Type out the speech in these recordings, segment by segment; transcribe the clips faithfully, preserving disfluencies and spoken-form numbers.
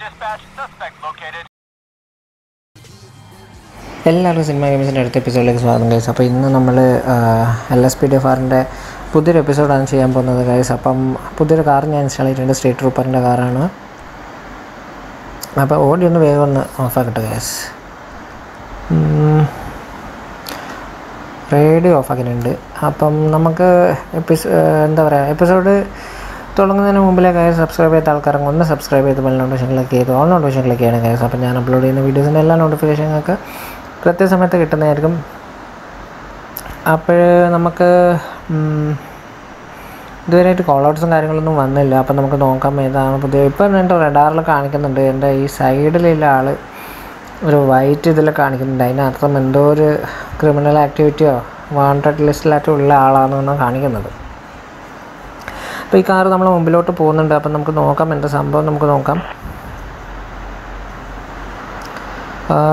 Dispatch, suspect located. എല്ലാവർക്കും cinema ഗെയിംസിൻ്റെ അടുത്ത എപ്പിസോഡിലേക്ക് സ്വാഗതം ഗൈസ്. അപ്പോൾ ഇന്ന് നമ്മൾ L S P D F ആറിൻ്റെ പുതിയൊരു എപ്പിസോഡാണ് ചെയ്യാൻ പോകുന്നത് ഗൈസ്. അപ്പം പുതിയൊരു കാർ ഞാൻ ഇൻസ്റ്റാൾ ചെയ്തിട്ടുണ്ട്, സ്ട്രീറ്റ് ട്രൂപ്പറിൻ്റെ കാറാണ്. അപ്പോൾ ഓഡിയോ ഒന്ന് വേഗം ഒന്ന് ഓഫാക്കട്ടെ ഗൈസ്. റേഡിയോ ഓഫാക്കിയിട്ടുണ്ട്. അപ്പം നമുക്ക് എപ്പിസോ എന്താ പറയുക എപ്പിസോഡ് തുടങ്ങുന്നതിന് മുമ്പിലെ കാര്യം സബ്സ്ക്രൈബ് ചെയ്ത ആൾക്കാരെങ്കിൽ ഒന്ന് സബ്സ്ക്രൈബ് ചെയ്ത് ബെൽ നോട്ടിഫിക്കേഷൻ ക്ലിക്ക് ചെയ്ത് ഓൾ നോട്ടിഫിക്കേഷൻ ക്ലിക്ക് ചെയ്യണം കാര്യം. അപ്പം ഞാൻ അപ്ലോഡ് ചെയ്യുന്ന വീഡിയോസിൻ്റെ എല്ലാ നോട്ടിഫിക്കേഷൻ നിങ്ങൾക്ക് കൃത്യസമയത്ത് കിട്ടുന്നതായിരിക്കും. അപ്പോൾ നമുക്ക് ഇതുവരെയായിട്ട് കോൾ ഔട്ട്സും കാര്യങ്ങളൊന്നും വന്നില്ല. അപ്പം നമുക്ക് നോക്കാം ഏതാണ് പുതിയ. ഇപ്പം എൻ്റെ റഡാറിൽ കാണിക്കുന്നുണ്ട്, എൻ്റെ ഈ സൈഡിലുള്ള ആൾ ഒരു വൈറ്റ് ഇതിൽ കാണിക്കുന്നുണ്ട്. അതിനർത്ഥം എന്തോ ഒരു ക്രിമിനൽ ആക്ടിവിറ്റിയോ വാണ്ടഡ് ലിസ്റ്റിലായിട്ടും ഉള്ള ആളാണെന്നാണ് കാണിക്കുന്നത്. അപ്പോൾ ഈ കാറ് നമ്മൾ മുമ്പിലോട്ട് പോകുന്നുണ്ട്. അപ്പം നമുക്ക് നോക്കാം എന്താ സംഭവം, നമുക്ക് നോക്കാം.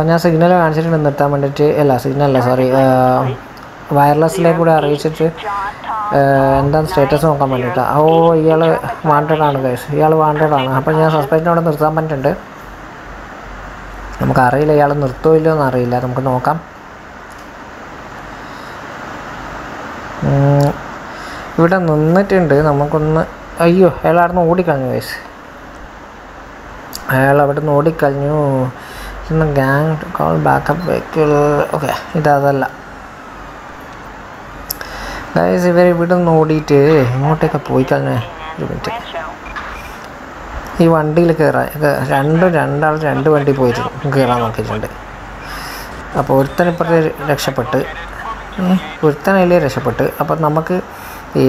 ഞാൻ സിഗ്നൽ കാണിച്ചിട്ടുണ്ട് നിർത്താൻ വേണ്ടിയിട്ട്. അല്ല സിഗ്നൽ അല്ല സോറി, വയർലെസ്സിലേക്ക് കൂടെ അറിയിച്ചിട്ട് എന്താണ് സ്റ്റേറ്റസ് നോക്കാൻ വേണ്ടിയിട്ടാണ്. ഓ ഇയാൾ വാണ്ടഡാണ് ഗൈസ്, ഇയാൾ വാണ്ടഡാണ്. അപ്പം ഞാൻ സസ്പെക്റ്റിനോട് നിർത്താൻ പറ്റുന്നുണ്ട്. നമുക്കറിയില്ല ഇയാൾ നിർത്തുമോ ഇല്ലയോ എന്നറിയില്ല, നമുക്ക് നോക്കാം. ഇവിടെ നിന്നിട്ടുണ്ട്, നമുക്കൊന്ന്. അയ്യോ അയാൾ അവിടെ നിന്ന് ഓടിക്കളഞ്ഞു ഗൈസ്, അയാൾ അവിടെ നിന്ന് ഓടിക്കളഞ്ഞു. ഇന്ന് gang call backup vehicle. Okay ഇതല്ല ഗൈസ്, ഇവർ ഇവിടെ നിന്ന് ഓടിയിട്ട് ഇങ്ങോട്ടേക്ക് പോയി കളഞ്ഞേ. ഒരു മിനിറ്റ്, ഈ വണ്ടിയിൽ കയറാൻ രണ്ടും രണ്ടാൾ രണ്ട് വണ്ടി പോയിട്ട് കയറാൻ നോക്കിയിട്ടുണ്ട്. അപ്പോൾ ഒരുത്തനിപ്പുറത്തെ രക്ഷപ്പെട്ട് ഒരുത്തനല്ലേ രക്ഷപ്പെട്ട്. അപ്പം നമുക്ക്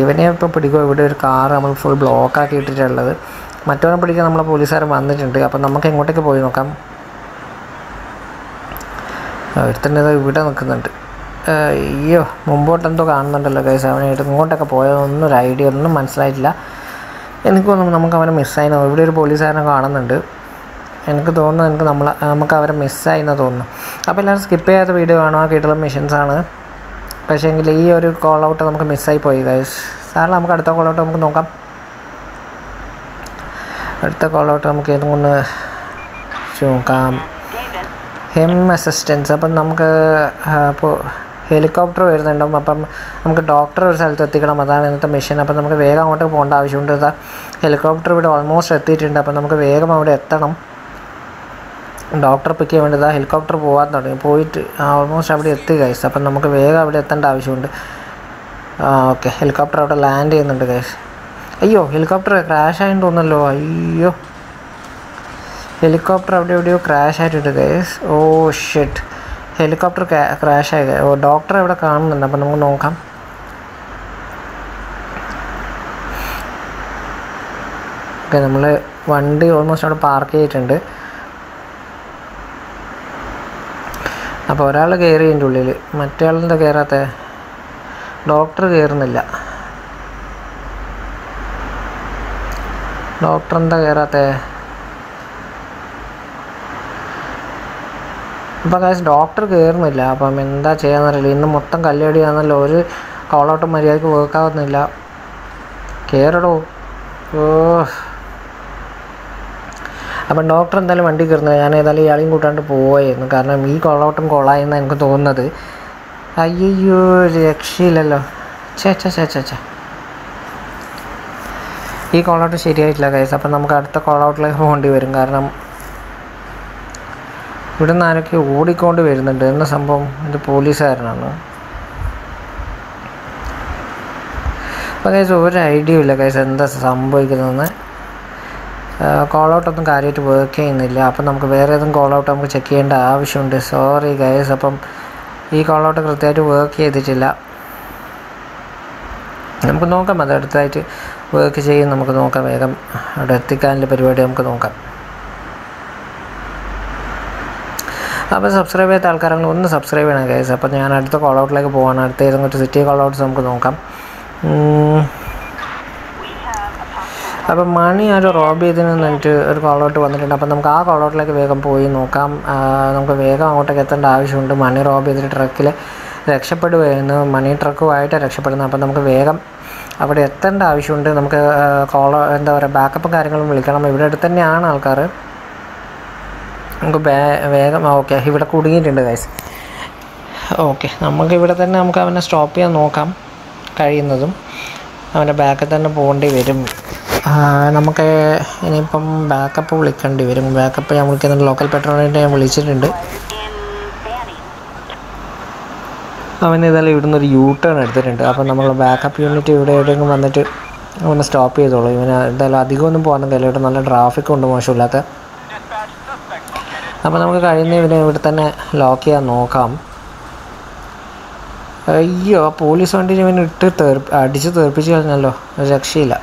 ഇവനെ ഇപ്പോൾ പിടിക്കുക. ഇവിടെ ഒരു കാറ് നമ്മൾ ഫുൾ ബ്ലോക്കാക്കി ഇട്ടിട്ടുള്ളത്, മറ്റവനെ പിടിക്കാൻ നമ്മളെ പോലീസുകാർ വന്നിട്ടുണ്ട്. അപ്പം നമുക്ക് എങ്ങോട്ടേക്ക് പോയി നോക്കാം. ഒരുത്തന്നെ ഇവിടെ നിൽക്കുന്നുണ്ട്. അയ്യോ മുമ്പോട്ടെന്തോ കാണുന്നുണ്ടല്ലോ ഗൈസ്. അവനായിട്ട് ഇങ്ങോട്ടൊക്കെ പോയതൊന്നും ഒരു ഐഡിയ ഒന്നും മനസ്സിലായിട്ടില്ല എനിക്കൊന്നും. നമുക്ക് അവനെ മിസ്സായി തോന്നുന്നു. ഇവിടെ ഒരു പോലീസുകാരനെ കാണുന്നുണ്ട്. എനിക്ക് തോന്നുന്നു എനിക്ക് നമ്മളെ നമുക്ക് അവരെ മിസ്സായി എന്ന് തോന്നുന്നു. അപ്പോൾ എല്ലാവരും സ്കിപ്പ് ചെയ്യാത്ത വീഡിയോ കാണുക. കേട്ടുള്ള മിഷൻസാണ്. പക്ഷേ എങ്കിൽ ഈ ഒരു കോൾ ഔട്ട് നമുക്ക് മിസ്സായി പോയി ഗൈസ്. സാറിന് നമുക്ക് അടുത്ത കോൾ ഔട്ട് നമുക്ക് നോക്കാം. അടുത്ത കോൾ ഔട്ട് നമുക്ക് ഏതൊന്ന് നോക്കാം. ഹെം അസിസ്റ്റൻസ്. അപ്പം നമുക്ക് ഇപ്പോൾ ഹെലികോപ്റ്റർ വരുന്നുണ്ടാവും. അപ്പം നമുക്ക് ഡോക്ടർ ഒരു സ്ഥലത്ത് എത്തിക്കണം, അതാണ് ഇന്നത്തെ മിഷൻ. അപ്പം നമുക്ക് വേഗം അങ്ങോട്ട് പോകേണ്ട ആവശ്യമുണ്ട്. അതാ ഹെലികോപ്റ്റർ ഇവിടെ ഓൾമോസ്റ്റ് എത്തിയിട്ടുണ്ട്. അപ്പം നമുക്ക് വേഗം അവിടെ എത്തണം. ഡോക്ടറെ പിക്ക് ചെയ്യാൻ വേണ്ടി ഇതാ ഹെലികോപ്റ്റർ പോകാൻ തുടങ്ങി, പോയിട്ട് ഓൾമോസ്റ്റ് അവിടെ എത്തി ഗൈസ്. അപ്പം നമുക്ക് വേഗം അവിടെ എത്തേണ്ട ആവശ്യമുണ്ട്. ഓക്കെ ഹെലികോപ്റ്റർ അവിടെ ലാൻഡ് ചെയ്യുന്നുണ്ട് ഗൈസ്. അയ്യോ ഹെലികോപ്റ്റർ ക്രാഷ് ആയിട്ട് തോന്നല്ലോ. അയ്യോ ഹെലികോപ്റ്റർ അവിടെ എവിടെയോ ക്രാഷ് ആയിട്ടുണ്ട് guys. Oh shit helicopter crash ആയി. ഓ ഡോക്ടർ ഇവിടെ കാണുന്നുണ്ട്. അപ്പം നമുക്ക് നോക്കാം. ഓക്കെ നമ്മൾ വണ്ടി ഓൾമോസ്റ്റ് അവിടെ പാർക്ക് ചെയ്തിട്ടുണ്ട്. അപ്പോൾ ഒരാൾ കയറി എൻ്റെ ഉള്ളിൽ, മറ്റേ ആളെന്താ കയറാത്ത? ഡോക്ടർ കയറുന്നില്ല. ഡോക്ടർ എന്താ കയറാത്ത? അപ്പോൾ കാശ് ഡോക്ടർ കയറുന്നില്ല. അപ്പം എന്താ ചെയ്യാന്നറിയില്ല. ഇന്ന് മൊത്തം കല്ലേടിയാണെന്നല്ലോ, ഒരു കോളോട്ട് മര്യാദയ്ക്ക് വെക്കാവുന്നില്ല. കയറടോ. ഓ അപ്പം ഡോക്ടർ എന്തായാലും വണ്ടി കയറുന്നത്. ഞാൻ ഏതായാലും ഇയാളെയും കൂട്ടാണ്ട് പോവായിരുന്നു. കാരണം ഈ കൊളോട്ടും കൊളായെന്നാണ് എനിക്ക് തോന്നുന്നത്. അയ്യോ രക്ഷയില്ലല്ലോ. ചേ ചേ ചേ ചേ ചേ ഈ കോളോട്ട് ശരിയായിട്ടില്ല ഗൈസ്. അപ്പം നമുക്ക് അടുത്ത കോളോട്ടിലേക്ക് പോകേണ്ടി വരും. കാരണം ഇവിടെ നിന്ന് ആരൊക്കെ ഓടിക്കൊണ്ട് വരുന്നുണ്ട്. എന്ന സംഭവം ഇത് പോലീസുകാരനാണ്. അപ്പം ഗൈസ് ഒരു ഐഡിയ ഇല്ല ഗൈസ് എന്താ സംഭവിക്കുന്നതെന്ന്. കോൾ ഔട്ടൊന്നും കാര്യമായിട്ട് വർക്ക് ചെയ്യുന്നില്ല. അപ്പം നമുക്ക് വേറെ ഏതും കോൾ ഔട്ട് നമുക്ക് ചെക്ക് ചെയ്യേണ്ട ആവശ്യമുണ്ട്. Sorry guys. അപ്പം ഈ കോൾ ഔട്ട് കൃത്യമായിട്ട് വർക്ക് ചെയ്തിട്ടില്ല. നമുക്ക് നോക്കാം അത് അടുത്തായിട്ട് വർക്ക് ചെയ്യും. നമുക്ക് നോക്കാം വേഗം അവിടെ എത്തിക്കാനുള്ള പരിപാടി നമുക്ക് നോക്കാം. അപ്പോൾ സബ്സ്ക്രൈബ് ചെയ്ത ആൾക്കാരെങ്കിൽ ഒന്ന് സബ്സ്ക്രൈബ് ചെയ്യണം ഗൈസ്. അപ്പം ഞാൻ അടുത്ത കോൾ ഔട്ടിലേക്ക് പോവാണ്. അടുത്ത ഏതെങ്കിലും ഒരു സിറ്റി കോൾ ഔട്ട്സ് നമുക്ക് നോക്കാം. അപ്പം മണി ആരോ റോബ് ചെയ്തതിന് എന്നിട്ട് ഒരു കോളോട്ട് വന്നിട്ടുണ്ട്. അപ്പം നമുക്ക് ആ കോളോട്ടിലേക്ക് വേഗം പോയി നോക്കാം. നമുക്ക് വേഗം അങ്ങോട്ടേക്ക് എത്തേണ്ട ആവശ്യമുണ്ട്. മണി റോബ് ചെയ്തിട്ട് ട്രക്കിൽ രക്ഷപ്പെടുകയായിരുന്നു. മണി ട്രക്കുമായിട്ട് രക്ഷപ്പെടുന്നത്. അപ്പം നമുക്ക് വേഗം അവിടെ എത്തേണ്ട ആവശ്യമുണ്ട്. നമുക്ക് കോളോ എന്താ പറയുക ബാക്കപ്പും കാര്യങ്ങളും വിളിക്കണം. ഇവിടെ അടുത്ത് തന്നെയാണ് ആൾക്കാർ. നമുക്ക് വേഗം ഓക്കെ ഇവിടെ കുടുങ്ങിയിട്ടുണ്ട് ഗൈസ്. ഓക്കെ നമുക്ക് ഇവിടെ തന്നെ നമുക്ക് അവനെ സ്റ്റോപ്പ് ചെയ്യാൻ നോക്കാം കഴിയുന്നതും. അവൻ്റെ ബാക്കിൽ തന്നെ പോകേണ്ടി വരും നമുക്ക്. ഇനിയിപ്പം ബാക്കപ്പ് വിളിക്കേണ്ടി വരും. ബാക്കപ്പ് ഞാൻ വിളിക്കുന്നുണ്ട്, ലോക്കൽ പെട്രോളിൻ്റെ ഞാൻ വിളിച്ചിട്ടുണ്ട്. അവനേതായാലും ഇവിടുന്ന് ഒരു യൂ ടേൺ എടുത്തിട്ടുണ്ട്. അപ്പം നമ്മൾ ബാക്കപ്പ് യൂണിറ്റ് ഇവിടെ എവിടെയെങ്കിലും വന്നിട്ട് അവനെ സ്റ്റോപ്പ് ചെയ്തോളൂ. ഇവന് എന്തായാലും അധികമൊന്നും പോകാനും കഴിയില്ല, ഇവിടെ നല്ല ട്രാഫിക് ഉണ്ട് മോശമില്ലാത്ത. അപ്പോൾ നമുക്ക് കഴിയുന്ന ഇവനെ ഇവിടെ തന്നെ ലോക്ക് ചെയ്യാൻ നോക്കാം. അയ്യോ, ആ പോലീസ് വണ്ടി ഇവന് ഇട്ട് തെറി അടിച്ച് തെറിപ്പിച്ച് കളഞ്ഞല്ലോ, രക്ഷയില്ല.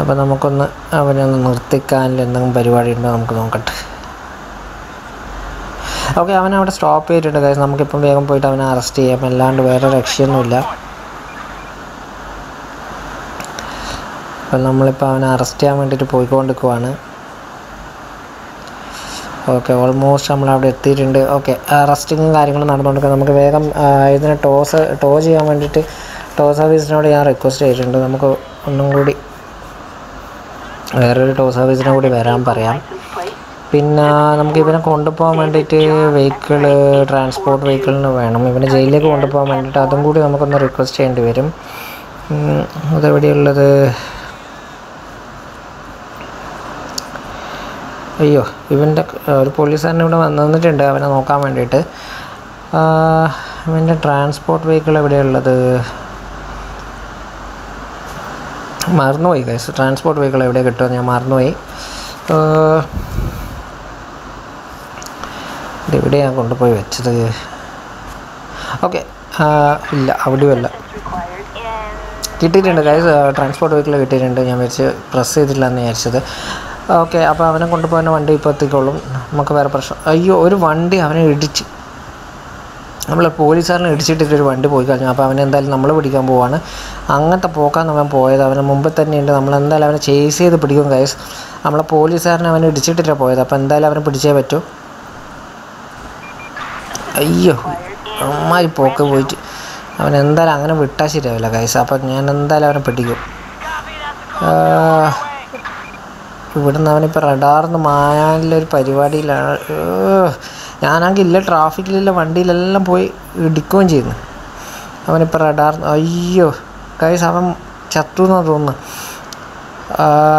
അപ്പോൾ നമുക്കൊന്ന് അവനെ ഒന്ന് നിർത്തിക്കാനിൽ എന്തെങ്കിലും പരിപാടി ഉണ്ടോ നമുക്ക് നോക്കട്ടെ. ഓക്കെ അവൻ അവിടെ സ്റ്റോപ്പ് ചെയ്തിട്ടുണ്ട് ഗൈസ്. നമുക്കിപ്പം വേഗം പോയിട്ട് അവനെ അറസ്റ്റ് ചെയ്യാം, അല്ലാണ്ട് വേറെ രക്ഷയൊന്നുമില്ല. അപ്പം നമ്മളിപ്പോൾ അവനെ അറസ്റ്റ് ചെയ്യാൻ വേണ്ടിയിട്ട് പോയിക്കൊണ്ടിരിക്കുവാണ്. ഓക്കെ ഓൾമോസ്റ്റ് നമ്മളവിടെ എത്തിയിട്ടുണ്ട്. ഓക്കെ അറസ്റ്റിങ്ങും കാര്യങ്ങളും നടന്നുകൊണ്ടിരിക്കുക. നമുക്ക് വേഗം ഇതിനെ ടോസ് ടോ ചെയ്യാൻ വേണ്ടിയിട്ട് ടോ സർവീസിനോട് ഞാൻ റിക്വസ്റ്റ് ചെയ്തിട്ടുണ്ട്. നമുക്ക് ഒന്നും കൂടി വേറൊരു ടോ സർവീസിനെ കൂടി വരാൻ പറയാം. പിന്നെ നമുക്ക് ഇവനെ കൊണ്ടുപോകാൻ വേണ്ടിയിട്ട് വെഹിക്കിൾ ട്രാൻസ്പോർട്ട് വെഹിക്കിളിന് വേണം. ഇവനെ ജയിലിലേക്ക് കൊണ്ടുപോകാൻ വേണ്ടിയിട്ട് അതും കൂടി നമുക്കൊന്ന് റിക്വസ്റ്റ് ചെയ്യേണ്ടി വരും. അതെവിടെയുള്ളത്? അയ്യോ, ഇവൻ്റെ ഒരു പോലീസുകാരൻ ഇവിടെ വന്നിട്ടുണ്ട് അവനെ നോക്കാൻ വേണ്ടിയിട്ട്. ഇവൻ്റെ ട്രാൻസ്പോർട്ട് വെഹിക്കിൾ എവിടെയുള്ളത്? മറന്നുപോയി ഗൈസ്, ട്രാൻസ്പോർട്ട് വെഹിക്കിൾ എവിടെ കിട്ടുമെന്ന് ഞാൻ മറന്നുപോയി. ഇതെവിടെയാണ് കൊണ്ടുപോയി വെച്ചത്? ഓക്കെ ഇല്ല, അവിടെയുമല്ല. കിട്ടിയിട്ടുണ്ട് ഗൈസ്, ട്രാൻസ്പോർട്ട് വെഹിക്കിൾ കിട്ടിയിട്ടുണ്ട്. ഞാൻ വിചാരിച്ച് പ്രസ് ചെയ്തിട്ടില്ല എന്ന് വിചാരിച്ചത്. ഓക്കെ അപ്പോൾ അവനെ കൊണ്ടുപോകാൻ വണ്ടി ഇപ്പോൾ എത്തിക്കോളും, നമുക്ക് വേറെ പ്രശ്നം. അയ്യോ, ഒരു വണ്ടി അവനെ ഇടിച്ച്, നമ്മൾ പോലീസുകാരനെ ഇടിച്ചിട്ടൊരു വണ്ടി പോയി കഴിഞ്ഞു. അപ്പോൾ അവനെന്തായാലും നമ്മൾ പിടിക്കാൻ പോവാണ്. അങ്ങനത്തെ പോക്കാൻ അവൻ പോയത്, അവന് മുമ്പ് തന്നെയുണ്ട്. നമ്മളെന്തായാലും അവനെ ചേസ് ചെയ്ത് പിടിക്കും ഗൈസ്. നമ്മളെ പോലീസുകാരനെ അവനെ ഇടിച്ചിട്ടില്ല പോയത്, അപ്പോൾ എന്തായാലും അവനെ പിടിച്ചേ പറ്റൂ. അയ്യോ, അമ്മാതിരി പോക്ക് പോയിട്ട് അവൻ എന്തായാലും അങ്ങനെ വിട്ടാൽ ശരിയാവില്ല ഗൈസ്. അപ്പം ഞാൻ എന്തായാലും അവനെ പിടിക്കും. ഇവിടുന്ന് അവനിപ്പോൾ റഡാർന്ന് മായാനിലൊരു പരിപാടിയിലാണ്. ഞാനാണെങ്കിൽ ഇല്ല ട്രാഫിക്കിലില്ല വണ്ടിയിലെല്ലാം പോയി ഇടിക്കുകയും ചെയ്യുന്നു. അവനിപ്പോൾ റഡാർന്ന്, അയ്യോ ഗൈസ് അവൻ ചത്തു എന്നാണ് തോന്നുന്നു.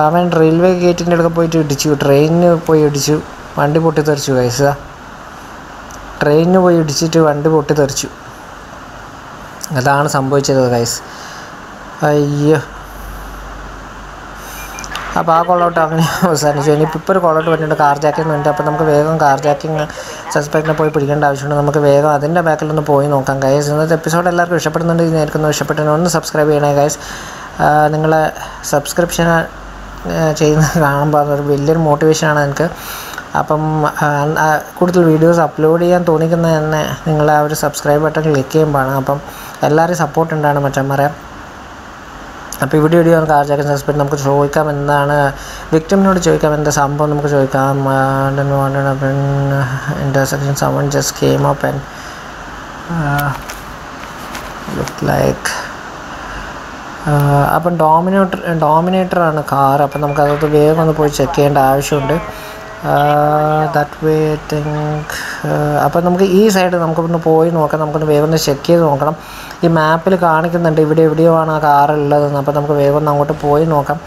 അവൻ റെയിൽവേ ഗേറ്റിൻ്റെ അടുത്ത് പോയിട്ട് ഇടിച്ചു, ട്രെയിനിന് പോയി ഇടിച്ചു, വണ്ടി പൊട്ടിത്തെറിച്ചു ഗൈസ്. ട്രെയിനിന് പോയി ഇടിച്ചിട്ട് വണ്ടി പൊട്ടിത്തെറിച്ചു, അതാണ് സംഭവിച്ചത് ഗൈസ്. അയ്യോ, അപ്പോൾ ആ കോളൗട്ട് അങ്ങനെ അവസാനിച്ചു. ഇനിയിപ്പോൾ ഇപ്പോൾ ഒരു കോളൗട്ട് വന്നിട്ടുണ്ട്, കാർ ജാക്കിങ് ഉണ്ട്. അപ്പോൾ നമുക്ക് വേഗം കാർ ജാക്കിങ് സസ്പെക്റ്റിനെ പോയി പിടിക്കേണ്ട ആവശ്യമുണ്ട്. നമുക്ക് വേഗം അതിൻ്റെ ബാക്കിലൊന്ന് പോയി നോക്കാം ഗൈസ്. ഇന്നത്തെ എപ്പിസോഡ് എല്ലാവർക്കും ഇഷ്ടപ്പെടുന്നുണ്ട് ഇന്നായിരിക്കുന്നു. ഇഷ്ടപ്പെട്ടതിന് ഒന്ന് സബ്സ്ക്രൈബ് ചെയ്യണേ ഗൈസ്. നിങ്ങളെ സബ്സ്ക്രിപ്ഷൻ ചെയ്യുന്നത് കാണുമ്പോൾ അതൊരു വലിയൊരു മോട്ടിവേഷനാണ് എനിക്ക്. അപ്പം കൂടുതൽ വീഡിയോസ് അപ്ലോഡ് ചെയ്യാൻ തോന്നിക്കുന്നത് തന്നെ നിങ്ങൾ ആ ഒരു സബ്സ്ക്രൈബ് ബട്ടൺ ക്ലിക്ക് ചെയ്യുമ്പോഴാണ്. അപ്പം എല്ലാവരും സപ്പോർട്ട് ഉണ്ടാണ് മറ്റന്മാരെ. അപ്പോൾ ഇവിടെ വീഡിയോ നമുക്ക് ആർജാക്കാൻ സസ്പെക്ട് നമുക്ക് ചോദിക്കാം, എന്താണ് വിക്ടിമിനോട് ചോദിക്കാം, എന്താ സംഭവം നമുക്ക് ചോദിക്കാം. Intersection someone just came up and look like. അപ്പം ഡോമിനേറ്റർ ഡോമിനേറ്ററാണ് കാർ. അപ്പം നമുക്കത് വേഗം ഒന്ന് പോയി ചെക്ക് ചെയ്യേണ്ട ആവശ്യമുണ്ട്. That way I think. അപ്പം നമുക്ക് ഈ സൈഡ് നമുക്കൊന്ന് പോയി നോക്കാം. നമുക്കൊന്ന് വേഗം ഒന്ന് ചെക്ക് ചെയ്ത് നോക്കണം. ഈ മാപ്പിൽ കാണിക്കുന്നുണ്ട് ഇവിടെ എവിടെയോ ആണ് ആ കാറുള്ളതെന്ന്. അപ്പോൾ നമുക്ക് വേഗം ഒന്ന് അങ്ങോട്ട് പോയി നോക്കാം.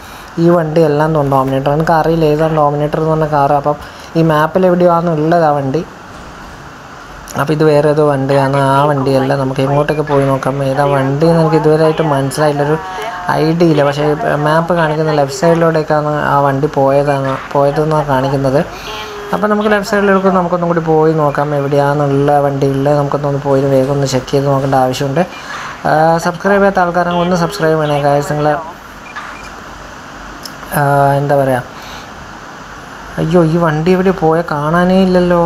ഈ വണ്ടി എല്ലാം തോന്നും ഡോമിനേറ്റർ. എനിക്ക് അറിയില്ല ഏതാണ് ഡോമിനേറ്റർ എന്ന് പറഞ്ഞ കാറ്. അപ്പം ഈ മാപ്പിൽ എവിടെയാണ് ഉള്ളത് ആ വണ്ടി. അപ്പോൾ ഇത് വേറെ ഏതോ വണ്ടിയാണ്. ആ വണ്ടിയല്ല, നമുക്ക് എങ്ങോട്ടൊക്കെ പോയി നോക്കാം. ഏതാ വണ്ടി എന്ന് എനിക്ക് ഇതുവരെ ആയിട്ട് മനസ്സിലായില്ലൊരു ഐഡിയ ഇല്ല. പക്ഷേ മാപ്പ് കാണിക്കുന്ന ലെഫ്റ്റ് സൈഡിലൂടെയൊക്കെയാണ് ആ വണ്ടി പോയതാണ് പോയതെന്നാണ് കാണിക്കുന്നത്. അപ്പോൾ നമുക്ക് ലെഫ്റ്റ് സൈഡിലേക്ക് നമുക്കൊന്നും കൂടി പോയി നോക്കാം എവിടെയാണെന്നുള്ള വണ്ടി ഉള്ളത്. നമുക്കൊന്നൊന്ന് പോയി വേഗം ഒന്ന് ചെക്ക് ചെയ്ത് നോക്കേണ്ട ആവശ്യമുണ്ട്. സബ്സ്ക്രൈബ് ചെയ്യാത്ത ആൾക്കാരെ ഒന്ന് സബ്സ്ക്രൈബ് ചെയ്യണേ ഗൈസ്. നിങ്ങൾ എന്താ പറയുക, അയ്യോ ഈ വണ്ടി എവിടെ പോയാൽ കാണാനേ ഇല്ലല്ലോ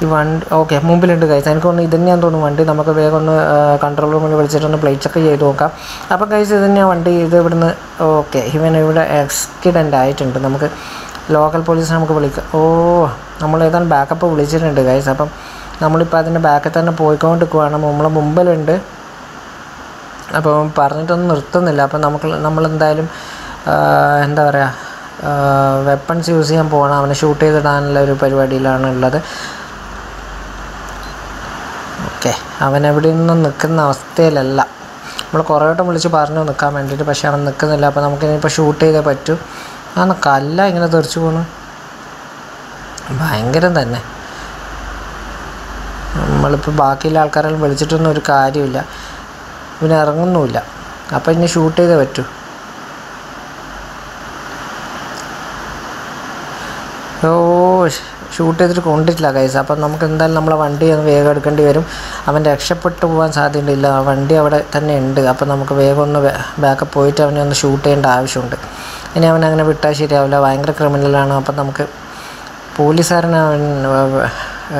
ഈ വണ്ടി. ഓക്കെ മുമ്പിലുണ്ട് ഗൈസ്. എനിക്കൊന്ന് ഇത് തന്നെയാണെന്ന് തോന്നുന്നു വണ്ടി. നമുക്ക് വേഗം ഒന്ന് കൺട്രോൾ റൂമിൽ വിളിച്ചിട്ടൊന്ന് പ്ലേറ്റ് ചെക്ക് ചെയ്ത് നോക്കാം. അപ്പോൾ ഗൈസ് ഇത് തന്നെയാണ് വണ്ടി. ഇത് ഇവിടുന്ന് ഓക്കെ ഇവൻ ഇവിടെ ആക്സിഡൻ്റ് ആയിട്ടുണ്ട്. നമുക്ക് ലോക്കൽ പോലീസിനെ നമുക്ക് വിളിക്കാം. ഓ നമ്മൾ ഏതാണ്ട് ബാക്കപ്പ് വിളിച്ചിട്ടുണ്ട് ഗൈസ്. അപ്പം നമ്മളിപ്പോൾ അതിൻ്റെ ബാക്കിൽ തന്നെ പോയിക്കൊണ്ടിരിക്കുകയാണ്. നമ്മളെ മുമ്പിലുണ്ട്. അപ്പോൾ പറഞ്ഞിട്ടൊന്നും നിർത്തുന്നില്ല. അപ്പം നമുക്ക് നമ്മളെന്തായാലും എന്താ പറയുക weapons use ചെയ്യാൻ പോവാണ് അവനെ shoot ചെയ്തിടാനുള്ള ഒരു പരിപാടിയിലാണ് ഉള്ളത് ഓക്കേ അവൻ അവിടെ നിന്ന് നിൽക്കുന്ന അവസ്ഥയിലല്ല നമ്മൾ കുറേ വട്ടം വിളിച്ചു പറഞ്ഞു നിൽക്കാൻ വേണ്ടിയിട്ട് പക്ഷേ അവൻ നിൽക്കുന്നില്ല അപ്പോൾ നമുക്ക് ഇനി ഇപ്പോൾ ഷൂട്ട് ചെയ്യേ പറ്റൂ ആ കല്ല ഇങ്ങനെ തെറിച്ചു പോണു ഭയങ്കരം തന്നെ നമ്മളിപ്പോൾ ബാക്കിയുള്ള ആൾക്കാരെല്ലാം വിളിച്ചിട്ടൊന്നും ഒരു കാര്യമില്ല ഇവൻ ഇറങ്ങുന്നില്ല അപ്പോൾ ഇനി ഷൂട്ട് ചെയ്യേ പറ്റൂ Oh, shoot it Konditla guys. Upon Namkandal Namla one day and Vega Kandiverum. I mean, except put to one side in Dilla, one day at an end. Upon Namka on the back of poet and the shoot and dive shoot. In Avana Vita, she developed anger criminal and upon Namka police are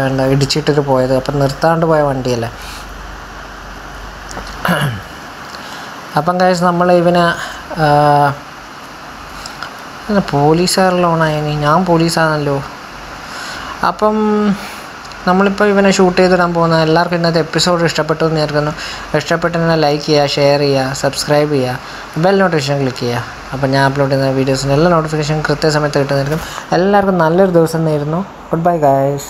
and I ditched the boy upon the third by one dealer. Upon guys Namala even a The police are alone. I am police are alone. Upon Namalipa, even a shoot at the Rampona, lark in the episode, Restapaton, Nergano, Restapaton, like ya, share ya, subscribe ya, bell notification click ya. Upon ya upload in the videos and notification, Kurtesa method, and lark another those and there no. Goodbye, guys.